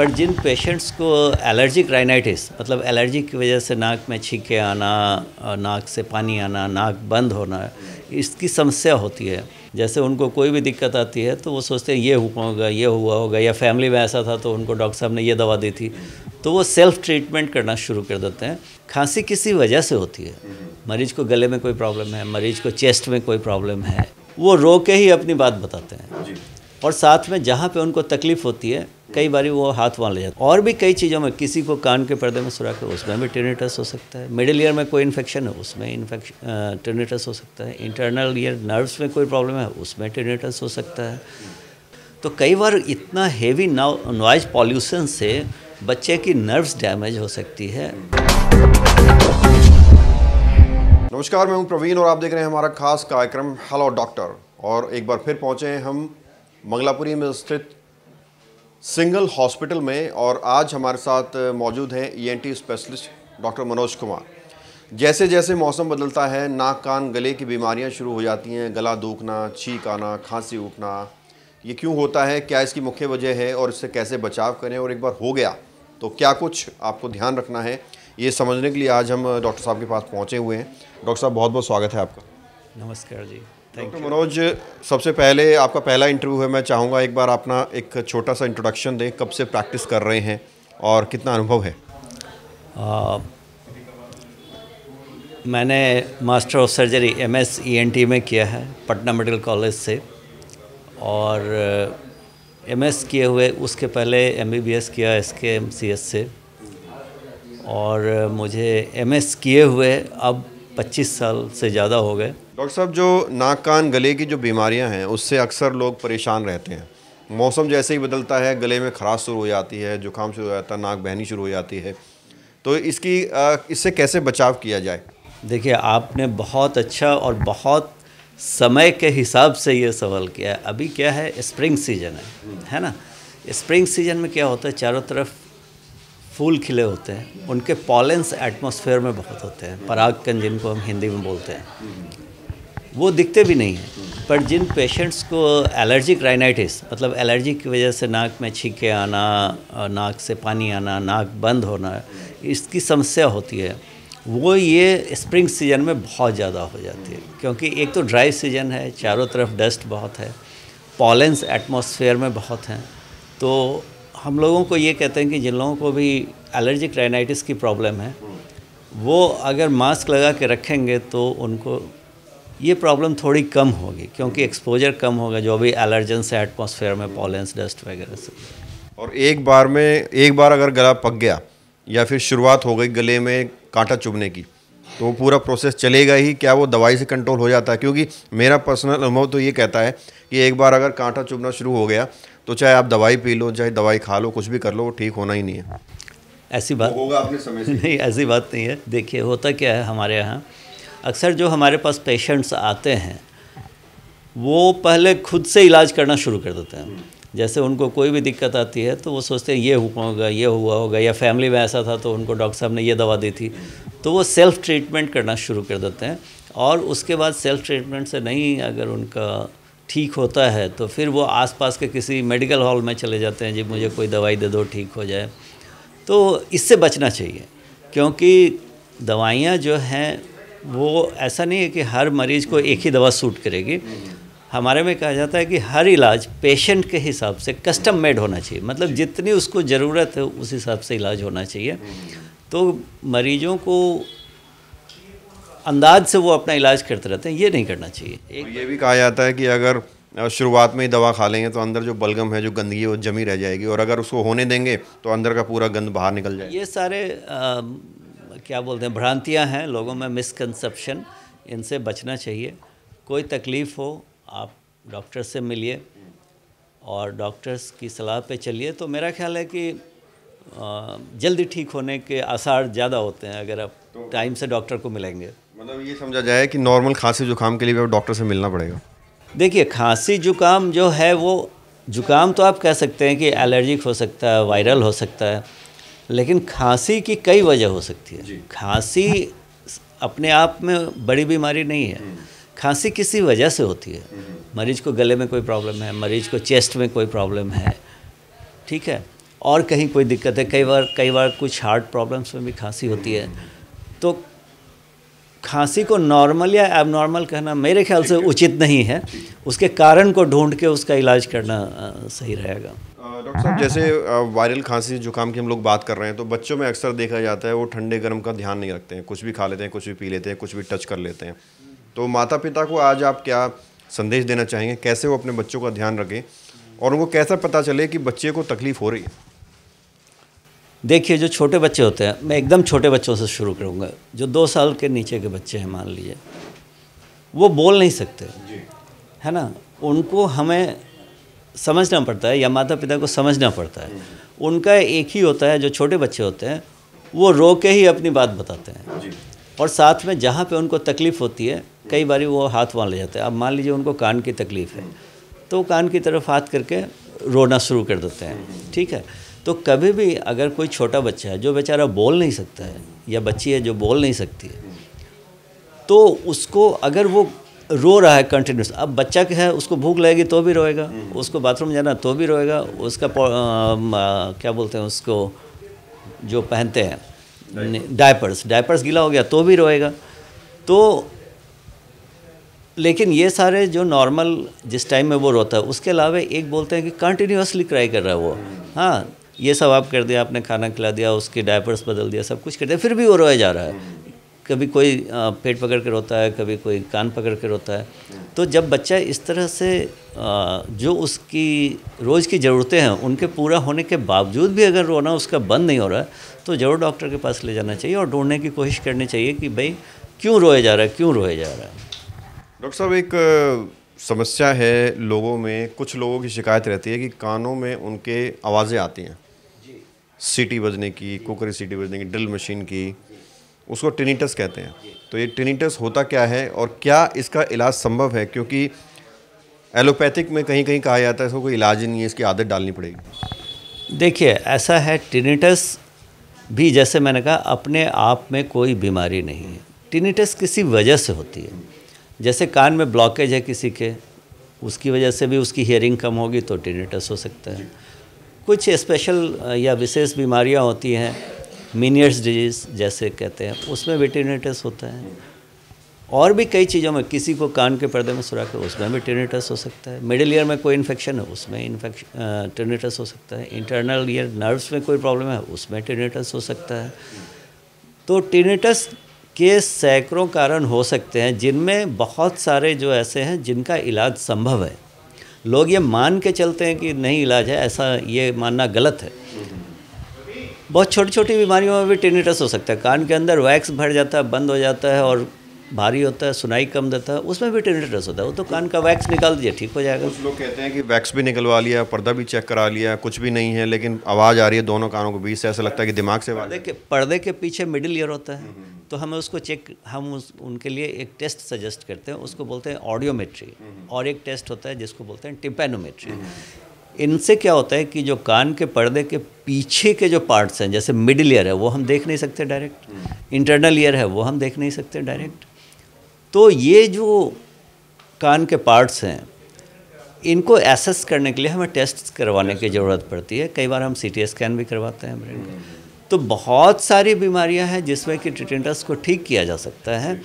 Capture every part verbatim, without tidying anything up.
पर जिन पेशेंट्स को एलर्जिक राइनाइटिस मतलब एलर्जी की वजह से नाक में छींके आना, नाक से पानी आना, नाक बंद होना, इसकी समस्या होती है। जैसे उनको कोई भी दिक्कत आती है तो वो सोचते हैं ये हुआ होगा, ये हुआ होगा, या फैमिली में ऐसा था तो उनको डॉक्टर साहब ने ये दवा दी थी, तो वो सेल्फ़ ट्रीटमेंट करना शुरू कर देते हैं। खांसी किसी वजह से होती है, मरीज़ को गले में कोई प्रॉब्लम है, मरीज़ को चेस्ट में कोई प्रॉब्लम है, वो रो के ही अपनी बात बताते हैं। और साथ में जहाँ पे उनको तकलीफ़ होती है कई बार वो हाथ वहाँ ले जाते हैं। और भी कई चीज़ों में, किसी को कान के पर्दे में सुराख है उसमें भी टिनिटस हो सकता है, मिडिल ईयर में कोई इन्फेक्शन है उसमें इन्फेक्शन टिनिटस हो सकता है, इंटरनल ईयर नर्व्स में कोई प्रॉब्लम है उसमें टिनिटस हो सकता है। तो कई बार इतना हेवी नॉइज़ पॉल्यूशन से बच्चे की नर्व्स डैमेज हो सकती है। नमस्कार, मैं हूँ प्रवीण और आप देख रहे हैं हमारा खास कार्यक्रम हेलो डॉक्टर। और एक बार फिर पहुँचे हैं हम मंगलापुरी में स्थित सिंघल हॉस्पिटल में और आज हमारे साथ मौजूद हैं E N T specialist doctor Manoj Kumar. जैसे जैसे मौसम बदलता है नाक कान गले की बीमारियां शुरू हो जाती हैं, गला दुखना, छींक आना, खांसी उठना, ये क्यों होता है, क्या इसकी मुख्य वजह है और इससे कैसे बचाव करें, और एक बार हो गया तो क्या कुछ आपको ध्यान रखना है, ये समझने के लिए आज हम डॉक्टर साहब के पास पहुँचे हुए हैं। डॉक्टर साहब बहुत बहुत स्वागत है आपका। नमस्कार जी। डॉक्टर मनोज, सबसे पहले आपका पहला इंटरव्यू है, मैं चाहूँगा एक बार अपना एक छोटा सा इंट्रोडक्शन दें, कब से प्रैक्टिस कर रहे हैं और कितना अनुभव है। आ, मैंने master of surgery M S E N T में किया है पटना मेडिकल कॉलेज से, और एम एस किए हुए उसके पहले एम बी बी एस किया S K M C H से, और मुझे एम एस किए हुए अब पच्चीस साल से ज़्यादा हो गए। डॉक्टर साहब, जो नाक कान गले की जो बीमारियां हैं उससे अक्सर लोग परेशान रहते हैं। मौसम जैसे ही बदलता है गले में खराश शुरू हो जाती है, जुकाम शुरू हो जाता है, नाक बहनी शुरू हो जाती है, तो इसकी इससे कैसे बचाव किया जाए? देखिए, आपने बहुत अच्छा और बहुत समय के हिसाब से ये सवाल किया है। अभी क्या है, स्प्रिंग सीजन है है ना। स्प्रिंग सीजन में क्या होता है, चारों तरफ फूल खिले होते हैं, उनके पॉलेंस एटमॉस्फेयर में बहुत होते हैं, परागकण जिनको हम हिंदी में बोलते हैं, वो दिखते भी नहीं हैं। पर जिन पेशेंट्स को एलर्जिक राइनाइटिस मतलब एलर्जी की वजह से नाक में छींके आना, नाक से पानी आना, नाक बंद होना, इसकी समस्या होती है, वो ये स्प्रिंग सीजन में बहुत ज़्यादा हो जाती है। क्योंकि एक तो ड्राई सीजन है, चारों तरफ डस्ट बहुत है, पॉलेंस एटमॉस्फेयर में बहुत हैं। तो हम लोगों को ये कहते हैं कि जिन लोगों को भी एलर्जिक राइनाइटिस की प्रॉब्लम है वो अगर मास्क लगा के रखेंगे तो उनको ये प्रॉब्लम थोड़ी कम होगी, क्योंकि एक्सपोजर कम होगा जो भी एलर्जेंस है एटमॉस्फेयर में, पॉलेंस, डस्ट वगैरह से। और एक बार में एक बार अगर गला पक गया या फिर शुरुआत हो गई गले में कांटा चुभने की, तो वो पूरा प्रोसेस चलेगा ही, क्या वो दवाई से कंट्रोल हो जाता है? क्योंकि मेरा पर्सनल अनुभव तो ये कहता है कि एक बार अगर कांटा चुभना शुरू हो गया तो चाहे आप दवाई पी लो, चाहे दवाई खा लो, कुछ भी कर लो, वो ठीक होना ही नहीं है। ऐसी बात होगा अपने समय से? नहीं, ऐसी बात नहीं है। देखिए, होता क्या है, हमारे यहाँ अक्सर जो हमारे पास पेशेंट्स आते हैं वो पहले खुद से इलाज करना शुरू कर देते हैं। जैसे उनको कोई भी दिक्कत आती है तो वो सोचते हैं ये हुआ होगा, ये हुआ होगा, या फैमिली में ऐसा था तो उनको डॉक्टर साहब ने ये दवा दी थी, तो वो सेल्फ़ ट्रीटमेंट करना शुरू कर देते हैं। और उसके बाद सेल्फ़ ट्रीटमेंट से नहीं अगर उनका ठीक होता है तो फिर वो आसपास के किसी मेडिकल हॉल में चले जाते हैं, जी मुझे कोई दवाई दे दो ठीक हो जाए। तो इससे बचना चाहिए, क्योंकि दवाइयाँ जो हैं वो ऐसा नहीं है कि हर मरीज़ को एक ही दवा सूट करेगी। हमारे में कहा जाता है कि हर इलाज पेशेंट के हिसाब से कस्टम मेड होना चाहिए, मतलब जितनी उसको ज़रूरत है उस हिसाब से इलाज होना चाहिए। तो मरीजों को अंदाज से वो अपना इलाज करते रहते हैं, ये नहीं करना चाहिए। एक ये भी कहा जाता है कि अगर शुरुआत में ही दवा खा लेंगे तो अंदर जो बलगम है, जो गंदगी है, वो जमी रह जाएगी, और अगर उसको होने देंगे तो अंदर का पूरा गंद बाहर निकल जाएगा। ये सारे आ, क्या बोलते हैं, भ्रांतियां हैं लोगों में, मिसकंसेप्शन, इनसे बचना चाहिए। कोई तकलीफ़ हो आप डॉक्टर से मिलिए और डॉक्टर्स की सलाह पे चलिए, तो मेरा ख्याल है कि जल्दी ठीक होने के आसार ज़्यादा होते हैं अगर आप तो टाइम से डॉक्टर को मिलेंगे। मतलब ये समझा जाए कि नॉर्मल खांसी जुकाम के लिए भी आप डॉक्टर से मिलना पड़ेगा? देखिए, खांसी जुकाम जो है वो, जुकाम तो आप कह सकते हैं कि एलर्जिक हो सकता है, वायरल हो सकता है, लेकिन खांसी की कई वजह हो सकती है। खांसी अपने आप में बड़ी बीमारी नहीं है, खांसी किसी वजह से होती है। मरीज़ को गले में कोई प्रॉब्लम है, मरीज़ को चेस्ट में कोई प्रॉब्लम है, ठीक है, और कहीं कोई दिक्कत है, कई बार कई बार कुछ हार्ट प्रॉब्लम्स में भी खांसी होती है। तो खांसी को नॉर्मल या एबनॉर्मल कहना मेरे ख्याल से उचित नहीं है, उसके कारण को ढूंढ के उसका इलाज करना सही रहेगा। डॉक्टर साहब, जैसे वायरल खांसी जुकाम की हम लोग बात कर रहे हैं तो बच्चों में अक्सर देखा जाता है वो ठंडे गर्म का ध्यान नहीं रखते हैं, कुछ भी खा लेते हैं, कुछ भी पी लेते हैं, कुछ भी टच कर लेते हैं। तो माता पिता को आज आप क्या संदेश देना चाहेंगे, कैसे वो अपने बच्चों का ध्यान रखें और उनको कैसा पता चले कि बच्चे को तकलीफ हो रही है? देखिए, जो छोटे बच्चे होते हैं, मैं एकदम छोटे बच्चों से शुरू करूँगा, जो दो साल के नीचे के बच्चे हैं मान लीजिए, वो बोल नहीं सकते है ना, उनको हमें समझना पड़ता है या माता पिता को समझना पड़ता है। उनका एक ही होता है, जो छोटे बच्चे होते हैं वो रो के ही अपनी बात बताते हैं और साथ में जहाँ पे उनको तकलीफ़ होती है कई बार वो हाथ वहाँ ले जाते हैं। अब मान लीजिए उनको कान की तकलीफ़ है तो कान की तरफ हाथ करके रोना शुरू कर देते हैं, ठीक है। तो कभी भी अगर कोई छोटा बच्चा है जो बेचारा बोल नहीं सकता है या बच्ची है जो बोल नहीं सकती है, तो उसको अगर वो रो रहा है कंटिन्यूस, अब बच्चा क्या है, उसको भूख लगेगी तो भी रोएगा, उसको बाथरूम जाना तो भी रोएगा, उसका आ, आ, क्या बोलते हैं उसको जो पहनते हैं डायपर्स, डायपर्स गीला हो गया तो भी रोएगा। तो लेकिन ये सारे जो नॉर्मल जिस टाइम में वो रोता है, उसके अलावा एक बोलते हैं कि कंटिन्यूसली क्राई कर रहा है वो, हाँ ये सब आप कर दिया, आपने खाना खिला दिया, उसके डायपर्स बदल दिया, सब कुछ कर दिया, फिर भी वो रोया जा रहा है। कभी कोई पेट पकड़ के रोता है, कभी कोई कान पकड़ के रोता है। तो जब बच्चा इस तरह से जो उसकी रोज़ की ज़रूरतें हैं उनके पूरा होने के बावजूद भी अगर रोना उसका बंद नहीं हो रहा है तो ज़रूर डॉक्टर के पास ले जाना चाहिए और ढूंढने की कोशिश करनी चाहिए कि भाई क्यों रोया जा रहा है, क्यों रोया जा रहा है। डॉक्टर साहब, एक समस्या है लोगों में, कुछ लोगों की शिकायत रहती है कि कानों में उनके आवाज़ें आती हैं, सीटी बजने की, कुकरी सीटी बजने की, ड्रिल मशीन की, उसको टिनिटस कहते हैं। तो ये टिनिटस होता क्या है और क्या इसका इलाज संभव है, क्योंकि एलोपैथिक में कहीं कहीं कहा जाता है इसको कोई इलाज नहीं है, इसकी आदत डालनी पड़ेगी। देखिए, ऐसा है, टिनिटस भी जैसे मैंने कहा अपने आप में कोई बीमारी नहीं है, टिनिटस किसी वजह से होती है। जैसे कान में ब्लॉकेज है किसी के, उसकी वजह से भी उसकी हियरिंग कम होगी तो टिनिटस हो सकता है। कुछ स्पेशल या विशेष बीमारियाँ होती हैं, मीनियर्स डिजीज़ जैसे कहते हैं, उसमें भी टिनिटस होता है। और भी कई चीज़ों में, किसी को कान के पर्दे में सुराख है उसमें भी टिनिटस हो सकता है, मिडिल ईयर में कोई इन्फेक्शन है उसमें इन्फेक्शन टिनिटस हो सकता है, इंटरनल ईयर नर्व्स में कोई प्रॉब्लम है उसमें टिनिटस हो सकता है। तो टिनिटस के सैकड़ों कारण हो सकते हैं, जिनमें बहुत सारे जो ऐसे हैं जिनका इलाज संभव है। लोग ये मान के चलते हैं कि नहीं इलाज है, ऐसा ये मानना गलत है। बहुत छोटी छोटी बीमारियों में भी टिनिटस हो सकता है, कान के अंदर वैक्स भर जाता है, बंद हो जाता है और भारी होता है, सुनाई कम देता है, उसमें भी टिनिटस होता है। वो तो कान का वैक्स निकाल दिया ठीक हो जाएगा। कुछ लोग कहते हैं कि वैक्स भी निकलवा लिया, पर्दा भी चेक करा लिया, कुछ भी नहीं है, लेकिन आवाज़ आ रही है दोनों कानों के बीच से, ऐसा लगता है कि दिमाग से। पर्दे के पर्दे के पीछे मिडिल ईयर होता है, तो हमें उसको चेक, हम उस उनके लिए एक टेस्ट सजेस्ट करते हैं, उसको बोलते हैं ऑडियोमेट्री, और एक टेस्ट होता है जिसको बोलते हैं टिम्पेनोमेट्री। इनसे क्या होता है कि जो कान के पर्दे के पीछे के जो पार्ट्स हैं, जैसे मिडिल ईयर है वो हम देख नहीं सकते डायरेक्ट, इंटरनल ईयर है वो हम देख नहीं सकते डायरेक्ट, तो ये जो कान के पार्ट्स हैं इनको एसेस करने के लिए हमें टेस्ट करवाने की ज़रूरत पड़ती है। कई बार हम सीटी स्कैन भी करवाते हैं ब्रेन का। तो बहुत सारी बीमारियां हैं जिसमें कि टिनिटस को ठीक किया जा सकता है।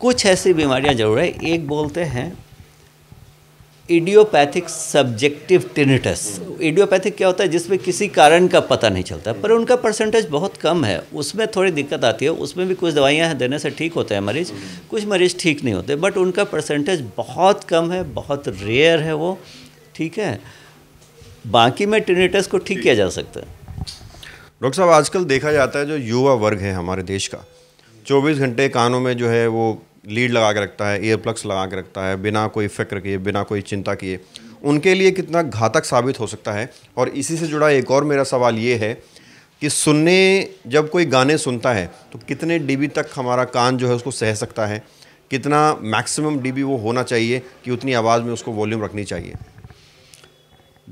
कुछ ऐसी बीमारियां जरूर है, एक बोलते हैं इडियोपैथिक सब्जेक्टिव टिनिटस। इडियोपैथिक क्या होता है, जिसमें किसी कारण का पता नहीं चलता, पर उनका परसेंटेज बहुत कम है, उसमें थोड़ी दिक्कत आती है। उसमें भी कुछ दवाइयाँ देने से ठीक होते हैं मरीज़, कुछ मरीज़ ठीक नहीं होते, बट उनका परसेंटेज बहुत कम है, बहुत रेयर है वो, ठीक है। बाकी में टिनिटस को ठीक किया जा सकता है। डॉक्टर साहब, आजकल देखा जाता है जो युवा वर्ग है हमारे देश का, चौबीस घंटे कानों में जो है वो लीड लगा के रखता है, ईयर प्लग्स लगा के रखता है, बिना कोई फिक्र किए, बिना कोई चिंता किए, उनके लिए कितना घातक साबित हो सकता है। और इसी से जुड़ा एक और मेरा सवाल ये है कि सुनने, जब कोई गाने सुनता है तो कितने डीबी तक हमारा कान जो है उसको सह सकता है, कितना मैक्सिमम डीबी वो होना चाहिए कि उतनी आवाज़ में उसको वॉल्यूम रखनी चाहिए?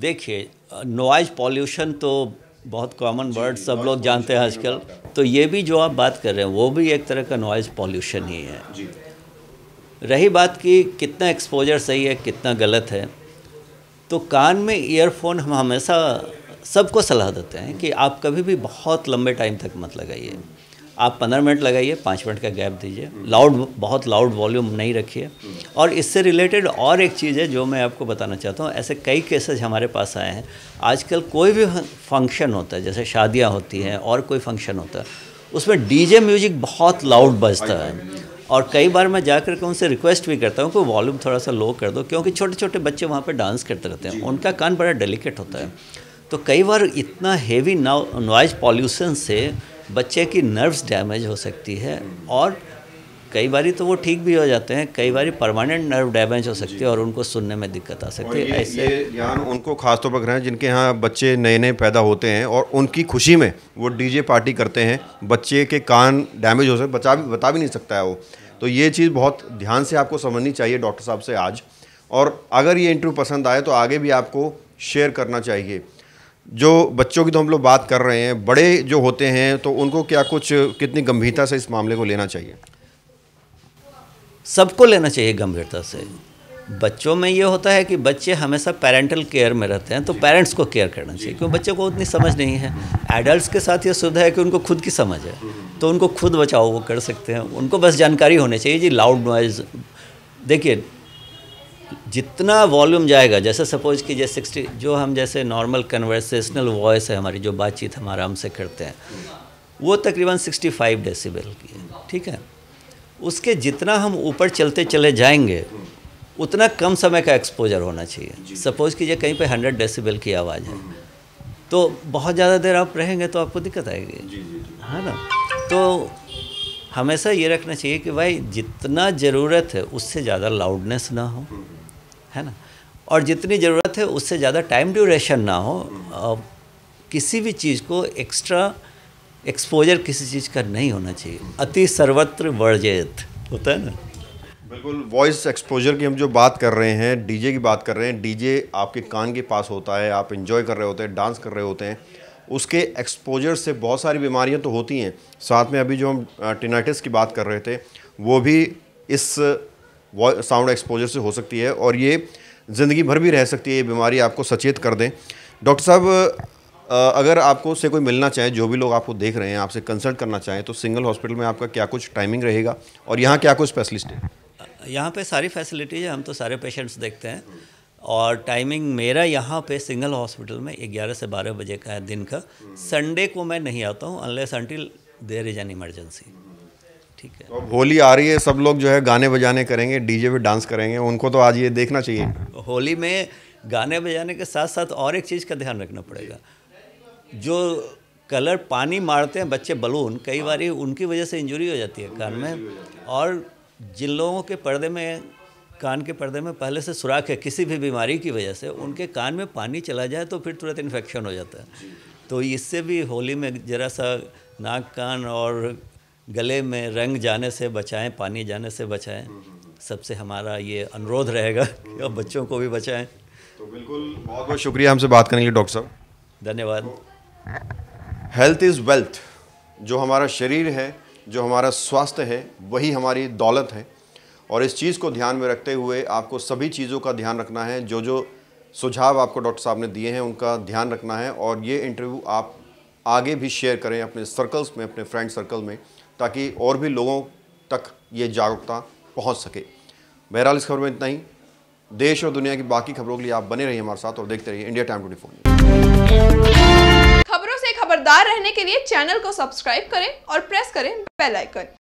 देखिए, नॉइज़ पॉल्यूशन तो बहुत कॉमन वर्ड सब लोग जानते हैं आजकल, तो ये भी जो आप बात कर रहे हैं वो भी एक तरह का नॉइज़ पॉल्यूशन ही है। रही बात की कितना एक्सपोजर सही है कितना गलत है, तो कान में ईयरफोन हम हमेशा सबको सलाह देते हैं कि आप कभी भी बहुत लंबे टाइम तक मत लगाइए, आप पंद्रह मिनट लगाइए, पाँच मिनट का गैप दीजिए, लाउड बहुत लाउड वॉल्यूम नहीं रखिए। और इससे रिलेटेड और एक चीज़ है जो मैं आपको बताना चाहता हूँ, ऐसे कई केसेस हमारे पास आए हैं। आजकल कोई भी फंक्शन होता है, जैसे शादियाँ होती हैं और कोई फंक्शन होता है, उसमें डीजे म्यूजिक बहुत लाउड बजता है। और कई बार मैं जाकर के उनसे रिक्वेस्ट भी करता हूँ कि वॉल्यूम थोड़ा सा लो कर दो, क्योंकि छोटे छोटे बच्चे वहाँ पर डांस करते रहते हैं, उनका कान बड़ा डेलिकेट होता है। तो कई बार इतना हेवी नॉइज़ पॉल्यूशन से बच्चे की नर्व्स डैमेज हो सकती है, और कई बारी तो वो ठीक भी हो जाते हैं, कई बारी परमानेंट नर्व डैमेज हो सकती है और उनको सुनने में दिक्कत आ सकती है। ऐसे ध्यान उनको खासतौर पर रखें जिनके यहाँ बच्चे नए नए पैदा होते हैं और उनकी खुशी में वो डीजे पार्टी करते हैं, बच्चे के कान डैमेज हो सकते, बचा भी बता भी नहीं सकता है वो। तो ये चीज़ बहुत ध्यान से आपको समझनी चाहिए डॉक्टर साहब से आज। और अगर ये इंटरव्यू पसंद आए तो आगे भी आपको शेयर करना चाहिए। जो बच्चों की तो हम लोग बात कर रहे हैं, बड़े जो होते हैं तो उनको क्या कुछ कितनी गंभीरता से इस मामले को लेना चाहिए? सबको लेना चाहिए गंभीरता से। बच्चों में ये होता है कि बच्चे हमेशा पेरेंटल केयर में रहते हैं, तो पेरेंट्स को केयर करना चाहिए क्योंकि बच्चों को उतनी समझ नहीं है। एडल्ट्स के साथ ये सुविधा है कि उनको खुद की समझ है, तो उनको खुद बचाओ वो कर सकते हैं। उनको बस जानकारी होनी चाहिए जी लाउड नॉइज़। देखिए जितना वॉल्यूम जाएगा, जैसे सपोज कि जैसे सिक्सटी जो हम जैसे नॉर्मल कन्वर्सेशनल वॉइस है हमारी, जो बातचीत हम आराम से करते हैं, वो तकरीबन सिक्सटी फाइव डेसिबल की है, ठीक है। उसके जितना हम ऊपर चलते चले जाएंगे उतना कम समय का एक्सपोजर होना चाहिए। सपोज़ कीजिए कहीं पे हंड्रेड डेसिबल की आवाज़ है, तो बहुत ज़्यादा देर आप रहेंगे तो आपको दिक्कत आएगी, है ना। तो हमेशा ये रखना चाहिए कि भाई जितना ज़रूरत है उससे ज़्यादा लाउडनेस ना हो, है ना, और जितनी ज़रूरत है उससे ज़्यादा टाइम ड्यूरेशन ना हो। आ, किसी भी चीज़ को एक्स्ट्रा एक्सपोजर किसी चीज़ का नहीं होना चाहिए। अति सर्वत्र वर्जित होता है ना, बिल्कुल। वॉइस एक्सपोजर की हम जो बात कर रहे हैं, डीजे की बात कर रहे हैं, डीजे आपके कान के पास होता है, आप एंजॉय कर रहे होते हैं, डांस कर रहे होते हैं, उसके एक्सपोजर से बहुत सारी बीमारियां तो होती हैं। साथ में अभी जो हम टिनाइटिस की बात कर रहे थे वो भी इस साउंड एक्सपोजर से हो सकती है, और ये ज़िंदगी भर भी रह सकती है ये बीमारी। आपको सचेत कर दें डॉक्टर साहब, अगर आपको से कोई मिलना चाहे, जो भी लोग आपको देख रहे हैं आपसे कंसल्ट करना चाहें, तो सिंघल हॉस्पिटल में आपका क्या कुछ टाइमिंग रहेगा और यहाँ क्या कुछ स्पेशलिस्ट है? यहाँ पर सारी फैसिलिटीज़ है, हम तो सारे पेशेंट्स देखते हैं। और टाइमिंग मेरा यहाँ पे सिंघल हॉस्पिटल में ग्यारह से बारह बजे का है दिन का। संडे को मैं नहीं आता हूँ unless until there is an emergency, ठीक है। तो होली आ रही है, सब लोग जो है गाने बजाने करेंगे, डीजे पे डांस करेंगे, उनको तो आज ये देखना चाहिए। होली में गाने बजाने के साथ साथ और एक चीज़ का ध्यान रखना पड़ेगा, जो कलर पानी मारते हैं बच्चे बलून, कई बार उनकी वजह से इंजरी हो जाती है कान में। और जिन लोगों के पर्दे में, कान के पर्दे में पहले से सुराख है किसी भी बीमारी की वजह से, उनके कान में पानी चला जाए तो फिर तुरंत इन्फेक्शन हो जाता है। तो इससे भी होली में ज़रा सा नाक कान और गले में रंग जाने से बचाएं, पानी जाने से बचाएं। सबसे हमारा ये अनुरोध रहेगा कि अब बच्चों को भी बचाएं। तो बिल्कुल, बहुत बहुत शुक्रिया हमसे बात करने के लिए डॉक्टर साहब, धन्यवाद। हेल्थ इज़ वेल्थ, जो हमारा शरीर है, जो हमारा स्वास्थ्य है, वही हमारी दौलत है। और इस चीज़ को ध्यान में रखते हुए आपको सभी चीज़ों का ध्यान रखना है। जो जो सुझाव आपको डॉक्टर साहब ने दिए हैं उनका ध्यान रखना है, और ये इंटरव्यू आप आगे भी शेयर करें अपने सर्कल्स में, अपने फ्रेंड सर्कल में, ताकि और भी लोगों तक ये जागरूकता पहुंच सके। बहरहाल इस खबर में इतना ही। देश और दुनिया की बाकी खबरों के लिए आप बने रहिए हमारे साथ और देखते रहिए इंडिया टाइम ट्वेंटी फोर। खबरों से खबरदार रहने के लिए चैनल को सब्सक्राइब करें और प्रेस करें बेल आइकन।